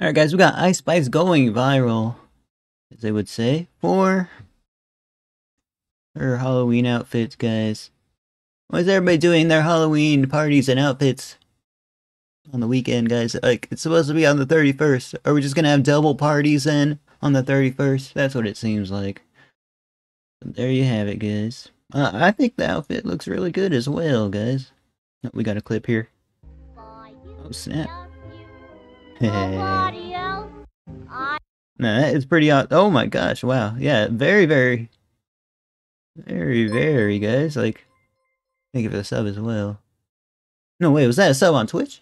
Alright guys, we got Ice Spice going viral, as they would say, for her Halloween outfits, guys. Why is everybody doing their Halloween parties and outfits on the weekend, guys? Like, it's supposed to be on the 31st. Are we just gonna have double parties then on the 31st? That's what it seems like. But there you have it, guys. I think the outfit looks really good as well, guys. Oh, we got a clip here. Oh, snap. Hey. Nah, that is pretty odd. Oh my gosh, wow. Yeah, very, very, guys. Like, thank you for the sub as well. No, wait, was that a sub on Twitch?